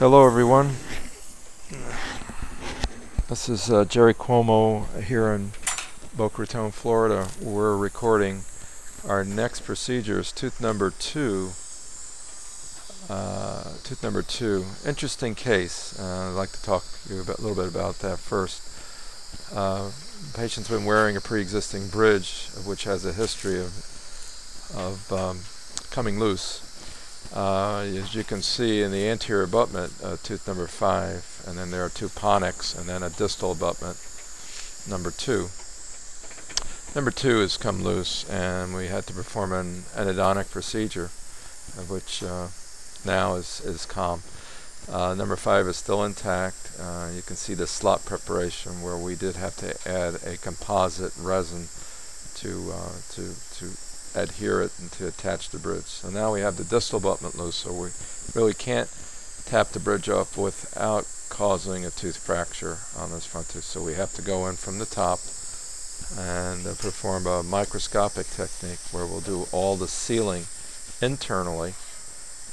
Hello everyone, this is Jerry Cuomo here in Boca Raton, Florida. We're recording our next procedure is tooth number two, interesting case. I'd like to talk to you a little bit about that first. The patient's been wearing a pre-existing bridge, which has a history of coming loose. As you can see in the anterior abutment, tooth number 5, and then there are two ponics, and then a distal abutment, number 2. Number 2 has come loose, and we had to perform an endodontic procedure, which now is calm. Number 5 is still intact. You can see the slot preparation where we did have to add a composite resin to adhere it and to attach the bridge. So now we have the distal abutment loose, so we really can't tap the bridge up without causing a tooth fracture on this front tooth. So we have to go in from the top and perform a microscopic technique where we'll do all the sealing internally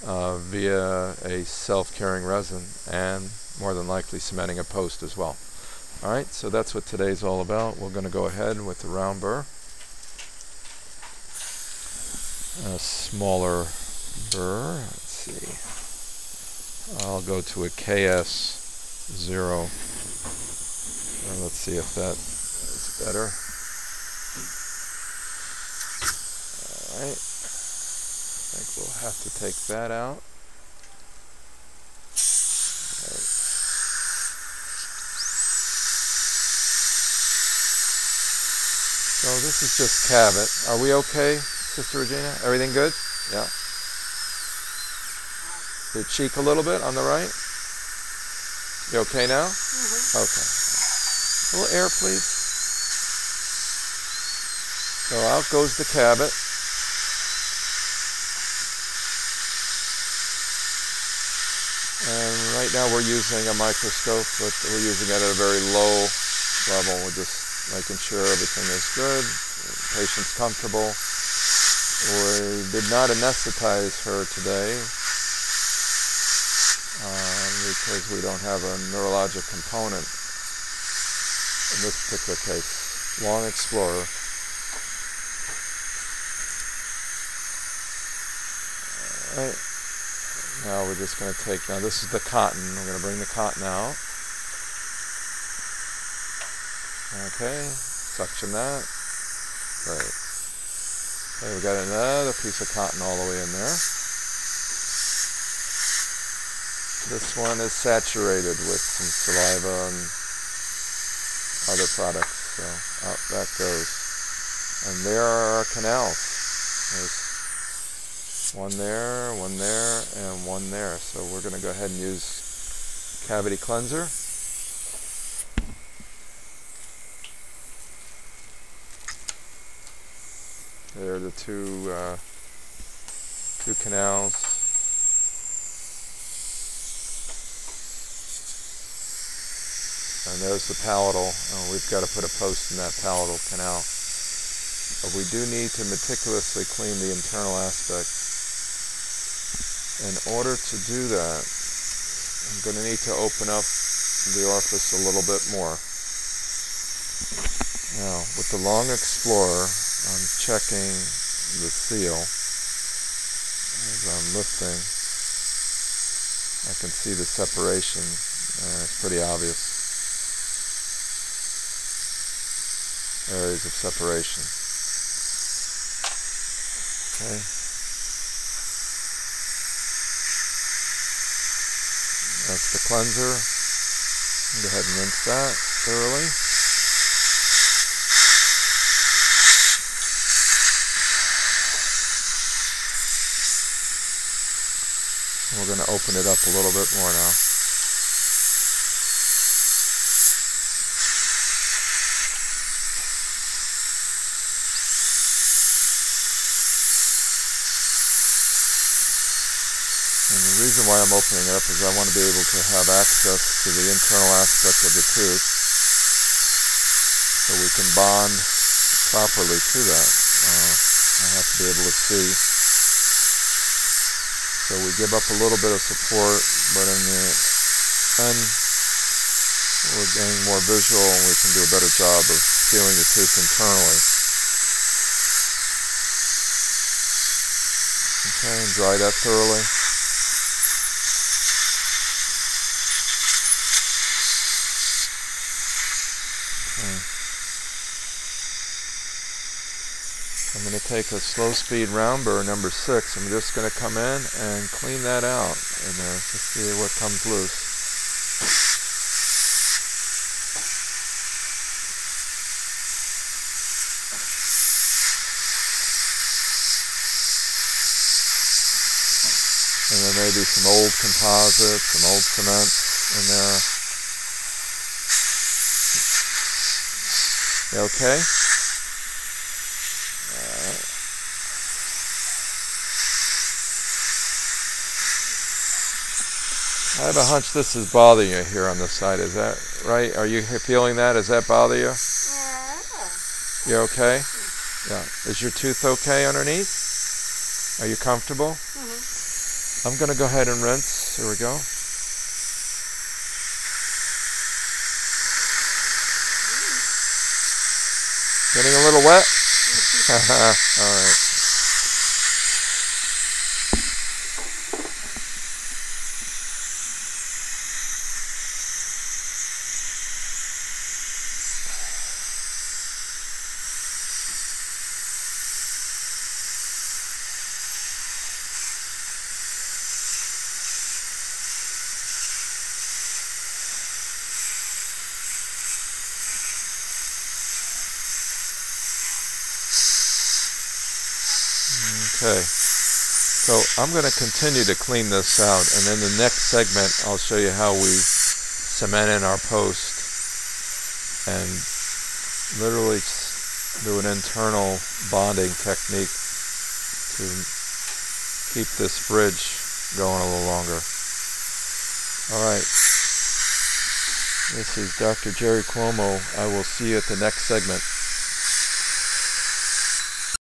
via a self-curing resin and more than likely cementing a post as well. Alright, so that's what today's all about. We're going to go ahead with the round burr. A smaller burr. Let's see. I'll go to a KS0. Let's see if that is better. All right. I think we'll have to take that out. Okay. So this is just Cabot. Are we okay, Sister Regina? Everything good? Yeah. Your cheek a little bit on the right? You okay now? Mm-hmm. Okay. A little air, please. So out goes the Cabot. And right now we're using a microscope, but we're using it at a very low level. We're just making sure everything is good, the patient's comfortable. We did not anesthetize her today because we don't have a neurologic component in this particular case. Long Explorer. All right. Now we're just going to take, now this is the cotton. We're going to bring the cotton out. Okay. Suction that. Great. Okay, we got another piece of cotton all the way in there. This one is saturated with some saliva and other products, so out that goes. And there are our canals. There's one there, and one there. So we're going to go ahead and use cavity cleanser. There are the two canals. And there's the palatal. And we've got to put a post in that palatal canal. But we do need to meticulously clean the internal aspect. In order to do that, I'm going to need to open up the orifice a little bit more. Now, with the Long Explorer, I'm checking the seal as I'm lifting. I can see the separation. It's pretty obvious. Areas of separation. Okay. That's the cleanser. Go ahead and rinse that thoroughly. We're going to open it up a little bit more now. And the reason why I'm opening it up is I want to be able to have access to the internal aspect of the tooth so we can bond properly to that. I have to be able to see So we give up a little bit of support, but in the end, we're getting more visual and we can do a better job of feeling the tooth internally. Okay, and dry that thoroughly. I'm going to take a slow speed round burr, number 6. I'm just going to come in and clean that out in there to see what comes loose. And there may be some old composites, some old cements in there. Okay. I have a hunch this is bothering you here on this side. Is that right? Are you feeling that? Does that bother you? Yeah. You're okay? Yeah. Is your tooth okay underneath? Are you comfortable? Mm-hmm. I'm going to go ahead and rinse. Here we go. Getting a little wet? All right. Okay, so I'm going to continue to clean this out, and in the next segment I'll show you how we cement in our post and literally do an internal bonding technique to keep this bridge going a little longer. Alright, this is Dr. Jerry Cuomo. I will see you at the next segment.